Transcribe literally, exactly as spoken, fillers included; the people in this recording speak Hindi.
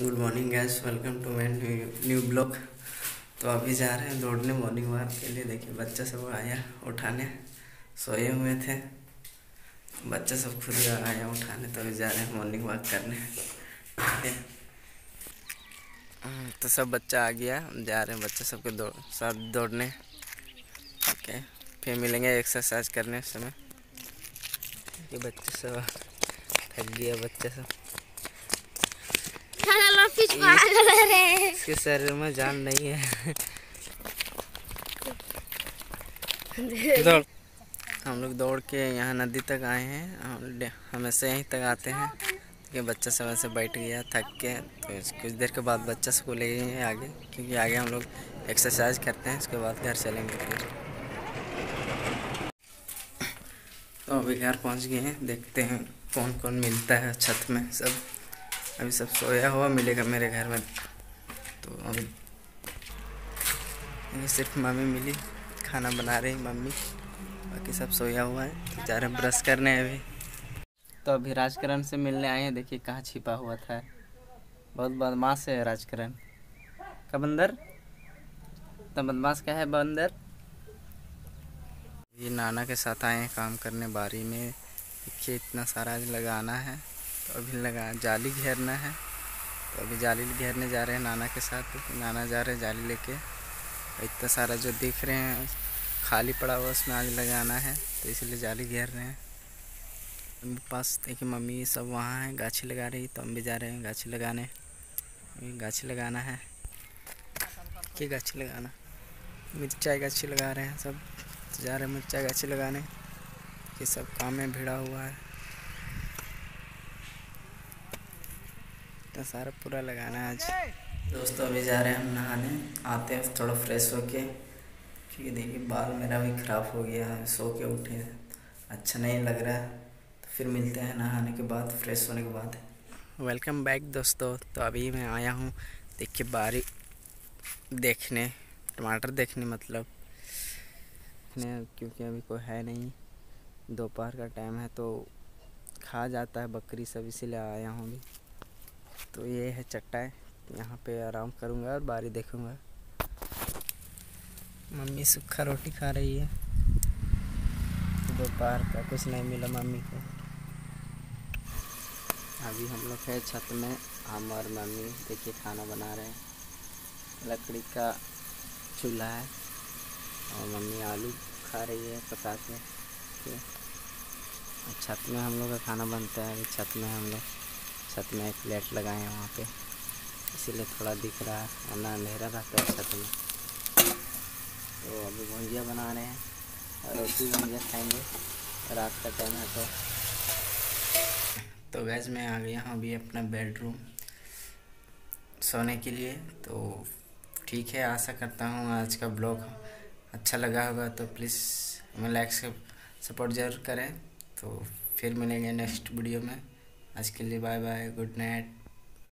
Good morning guys, welcome to my new blog. तो अभी जा रहे हैं दौड़ने मॉर्निंग वॉक के लिए। देखिए बच्चा सब आया उठाने, सोए हुए थे, बच्चा सब खुद आया उठाने। तो अभी जा रहे हैं मॉर्निंग वॉक करने, ठीक है। तो सब बच्चा आ गया, जा रहे हैं बच्चा सबके दौड़ साथ दौड़ने। ओके, फिर मिलेंगे एक्सरसाइज करने समय। ये बच्चे सब थक गया, बच्चा सब इसके शरीर में जान नहीं है। हम लोग दौड़ के यहाँ नदी तक आए हैं, हम हमेशा यहीं तक आते हैं। क्योंकि बच्चा सब ऐसे बैठ गया थक के, तो कुछ देर के बाद बच्चा सबको ले गए आगे, क्योंकि आगे हम लोग एक्सरसाइज करते हैं, उसके बाद घर चलेंगे। तो अभी घर पहुँच गए हैं, देखते हैं कौन कौन मिलता है छत में। सब अभी सब सोया हुआ मिलेगा मेरे घर में। तो अभी सिर्फ मम्मी मिली, खाना बना रही मम्मी, बाकी सब सोया हुआ है। जा रहे ब्रश करने अभी। तो अभी राजकरण से मिलने आए हैं, देखिए कहाँ छिपा हुआ था। बहुत बदमाश है राजकरण का बंदर, इतना बदमाश का है बंदर। ये नाना के साथ आए हैं काम करने बारी में। देखिए इतना सारा लगाना है, तो अभी लगा जाली घेरना है। तो अभी जाली घेरने जा रहे हैं नाना के साथ। नाना जा रहे हैं जाली लेके। इतना सारा जो दिख रहे हैं खाली पड़ा हुआ, उसमें आग लगाना है, तो इसलिए जाली घेर रहे हैं। मम्मी पास देखिए मम्मी सब वहाँ हैं, गाछी लगा रही। तो हम भी जा रहे हैं गाछी लगाने। गाछी लगाना है कि गाछी लगाना मिर्चाई गाछी लगा रहे हैं सब। जा रहे हैं मिर्चाई गाछी लगाने, ये सब काम में भिड़ा हुआ है। सारा पूरा लगाना है आज। दोस्तों अभी जा रहे हैं हम नहाने, आते हैं थोड़ा फ्रेश होके, क्योंकि देखिए बाल मेरा भी ख़राब हो गया है, सो के उठे, अच्छा नहीं लग रहा है। तो फिर मिलते हैं नहाने के बाद, फ्रेश होने के बाद। वेलकम बैक दोस्तों। तो अभी मैं आया हूँ देखिए बारी देखने, टमाटर देखने मतलब, क्योंकि अभी कोई है नहीं, दोपहर का टाइम है, तो खा जाता है बकरी सब, इसीलिए आया हूँ अभी। तो ये है चट्टाई, यहाँ पे आराम करूँगा और बारी देखूँगा। मम्मी सूखा रोटी खा रही है, दोपहर का कुछ नहीं मिला मम्मी को। अभी हम लोग है छत में, हम और मम्मी देखिए खाना बना रहे हैं। लकड़ी का चूल्हा है और मम्मी आलू खा रही है पका के। छत में हम लोग का खाना बनता है। अभी छत में हम लोग छत में एक प्लेट लगाए हैं वहाँ पे, इसीलिए थोड़ा दिख रहा है, वरना अंधेरा रहता है छत में। तो अभी भुंजिया बना रहे हैं और रोटी भुंजिया खाएंगे, रात का टाइम है। तो तो गैस मैं आ गया हूँ अभी अपना बेडरूम सोने के लिए। तो ठीक है, आशा करता हूँ आज का ब्लॉग अच्छा लगा होगा। तो प्लीज़ हमें लाइक सपोर्ट जरूर करें। तो फिर मिलेंगे नेक्स्ट वीडियो में। आज के लिए बाय बाय, गुड नाइट।